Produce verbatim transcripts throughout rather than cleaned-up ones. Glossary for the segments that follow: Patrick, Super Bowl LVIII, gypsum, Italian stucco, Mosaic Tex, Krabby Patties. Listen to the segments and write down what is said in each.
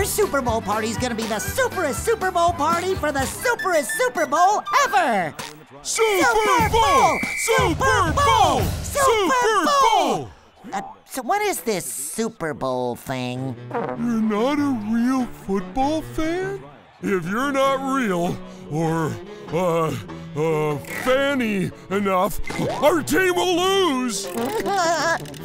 Our Super Bowl party's gonna be the superest Super Bowl party for the superest Super Bowl ever! Super, Super Bowl! Bowl! Super Bowl! Super Bowl! Uh, so what is this Super Bowl thing? You're not a real football fan? If you're not real, or, uh, uh, fanny enough, our team will lose!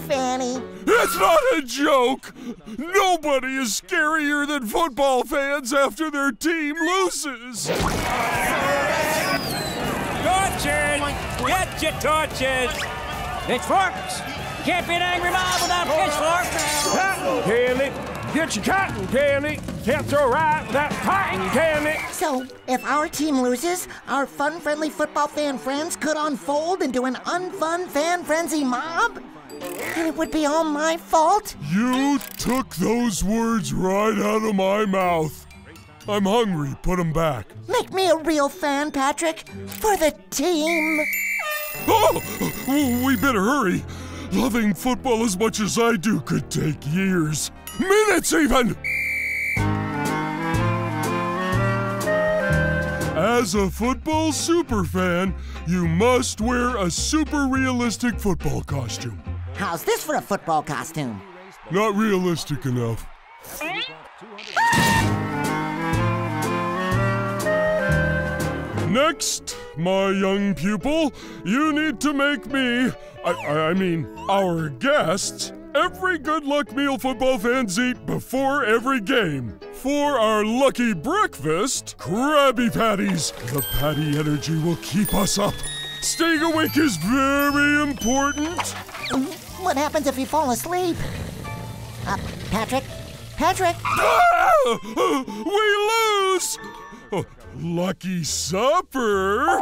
Fanny. It's not a joke! Nobody is scarier than football fans after their team loses! Tortured! Get your torches! Pitchforks! Can't be an angry mob without pitchforks! Cotton candy! Get your cotton candy! Can't throw right without cotton candy! So, if our team loses, our fun-friendly football fan friends could unfold into an unfun fan frenzy mob? And it would be all my fault? You took those words right out of my mouth. I'm hungry, put them back. Make me a real fan, Patrick, for the team. Oh, we better hurry. Loving football as much as I do could take years, minutes even. As a football superfan, you must wear a super realistic football costume. How's this for a football costume? Not realistic enough. Next, my young pupil, you need to make me, I, I mean, our guests, every good luck meal football fans eat before every game. For our lucky breakfast, Krabby Patties. The patty energy will keep us up. Staying awake is very important. What happens if you fall asleep? Uh, Patrick? Patrick? Ah! We lose! Oh, lucky supper!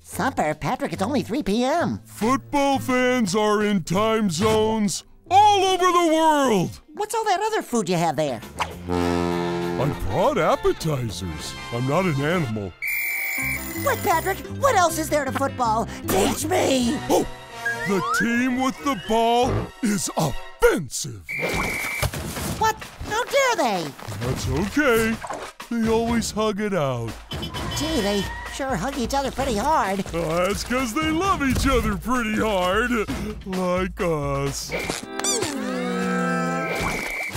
Supper? Patrick, it's only three p m Football fans are in time zones all over the world! What's all that other food you have there? I brought appetizers. I'm not an animal. What, Patrick? What else is there to football? Teach me! Oh! The team with the ball is offensive! What? How dare they? That's okay. They always hug it out. Gee, they sure hug each other pretty hard. Uh, that's because they love each other pretty hard. Like us.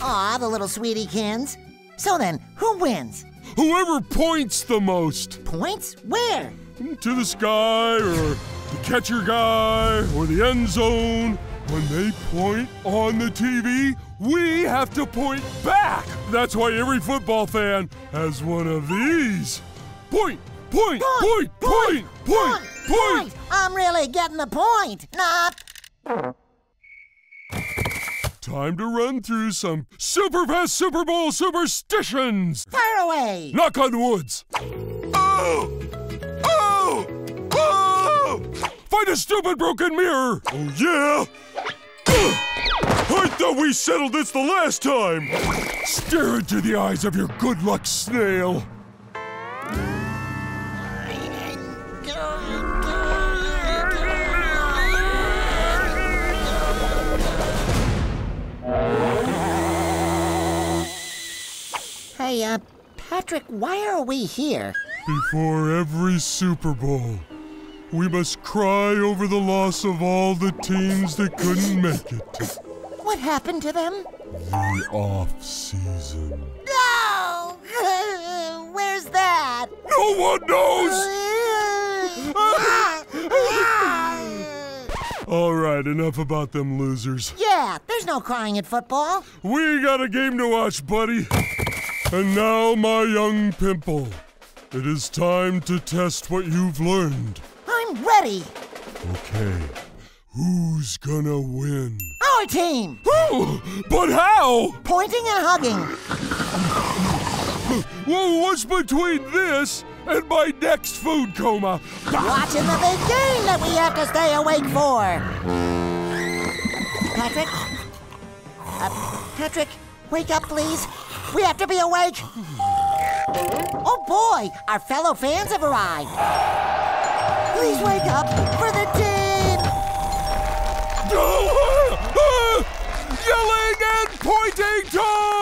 Aw, the little sweetiekins. So then, who wins? Whoever points the most. Points? Where? To the sky, or the catcher guy, or the end zone. When they point on the T V, we have to point back. That's why every football fan has one of these. Point, point, point, point, point, point, point. point, point. I'm really getting the point, not. Time to run through some super fast Super Bowl superstitions. Fire away. Knock on woods. Oh! Oh! Oh! Find a stupid broken mirror. Oh, yeah. I thought we settled this the last time! Stare into the eyes of your good luck snail! Hey, uh, Patrick, why are we here? Before every Super Bowl, we must cry over the loss of all the teams that couldn't make it. What happened to them? The off-season. No! Where's that? No one knows! All right, enough about them losers. Yeah, there's no crying at football. We got a game to watch, buddy. And now, my young pimple, it is time to test what you've learned. I'm ready. Okay. Who's gonna win? Our team! Who? But how? Pointing and hugging. Well, what's between this and my next food coma? Watching the big game that we have to stay awake for. Patrick? Uh, Patrick, wake up, please. We have to be awake. Oh, boy, our fellow fans have arrived. Please wake up for the team. Yelling and pointing time!